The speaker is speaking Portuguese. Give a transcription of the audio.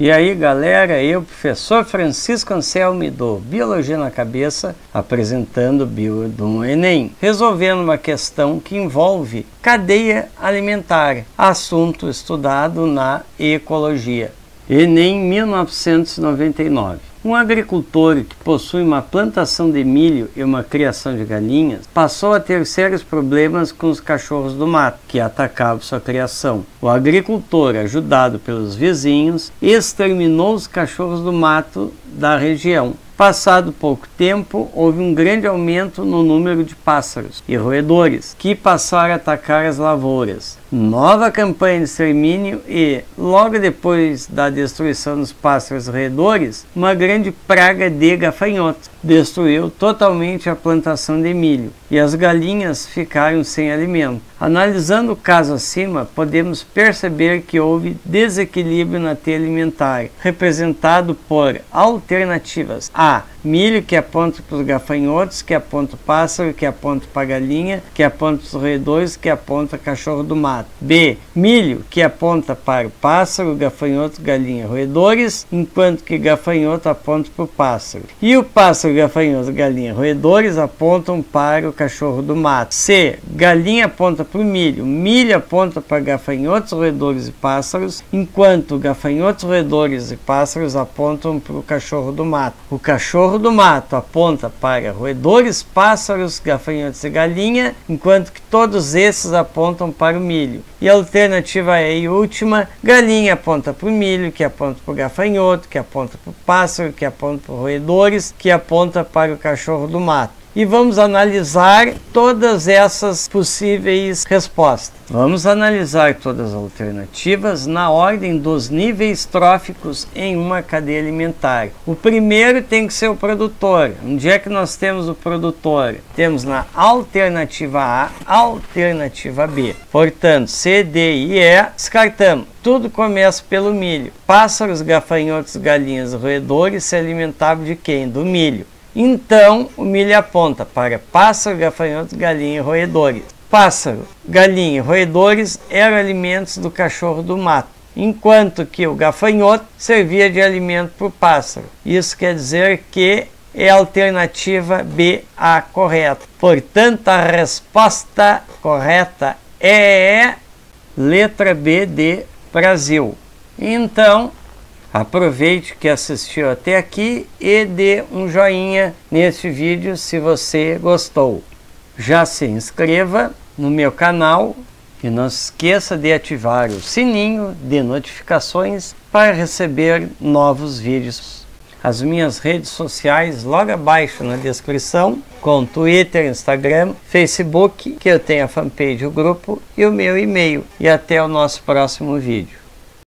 E aí galera, eu, professor Francisco Anselmi do Biologia na Cabeça, apresentando o Bio do Enem, resolvendo uma questão que envolve cadeia alimentar, assunto estudado na ecologia. ENEM 1999. Um agricultor que possui uma plantação de milho e uma criação de galinhas passou a ter sérios problemas com os cachorros do mato, que atacavam sua criação. O agricultor, ajudado pelos vizinhos, exterminou os cachorros do mato da região. Passado pouco tempo, houve um grande aumento no número de pássaros e roedores, que passaram a atacar as lavouras. Nova campanha de extermínio e, logo depois da destruição dos pássaros roedores, uma grande praga de gafanhotos destruiu totalmente a plantação de milho e as galinhas ficaram sem alimento. Analisando o caso acima, podemos perceber que houve desequilíbrio na teia alimentar, representado por alternativas: a milho, que aponta para os gafanhotos, que aponta o pássaro, que aponta para a galinha, que aponta os roedores, que aponta o cachorro do mato; b, milho, que aponta para o pássaro, gafanhoto, galinha, roedores, enquanto que gafanhoto aponta para o pássaro, e o pássaro, gafanhoto, galinha, roedores apontam para o cachorro do mato; c, galinha aponta para o milho, milho aponta para gafanhotos, roedores e pássaros, enquanto gafanhotos, roedores e pássaros apontam para o cachorro do mato; o cachorro do mato aponta para roedores, pássaros, gafanhotos e galinha, enquanto que todos esses apontam para o milho. E a alternativa E e última, galinha aponta para o milho, que aponta para o gafanhoto, que aponta para o pássaro, que aponta para os roedores, que aponta para o cachorro do mato. E vamos analisar todas essas possíveis respostas. Vamos analisar todas as alternativas na ordem dos níveis tróficos em uma cadeia alimentar. O primeiro tem que ser o produtor. Onde é que nós temos o produtor? Temos na alternativa A, alternativa B. Portanto, C, D e E descartamos. Tudo começa pelo milho. Pássaros, gafanhotos, galinhas, roedores se alimentavam de quem? Do milho. Então, o milho aponta para pássaro, gafanhoto, galinha e roedores. Pássaro, galinha e roedores eram alimentos do cachorro do mato, enquanto que o gafanhoto servia de alimento para o pássaro. Isso quer dizer que é a alternativa B a correta. Portanto, a resposta correta é letra B de Brasil. Então, aproveite que assistiu até aqui e dê um joinha neste vídeo se você gostou. Já se inscreva no meu canal e não se esqueça de ativar o sininho de notificações para receber novos vídeos. As minhas redes sociais logo abaixo na descrição, com Twitter, Instagram, Facebook, que eu tenho a fanpage, o grupo e o meu e-mail. E até o nosso próximo vídeo.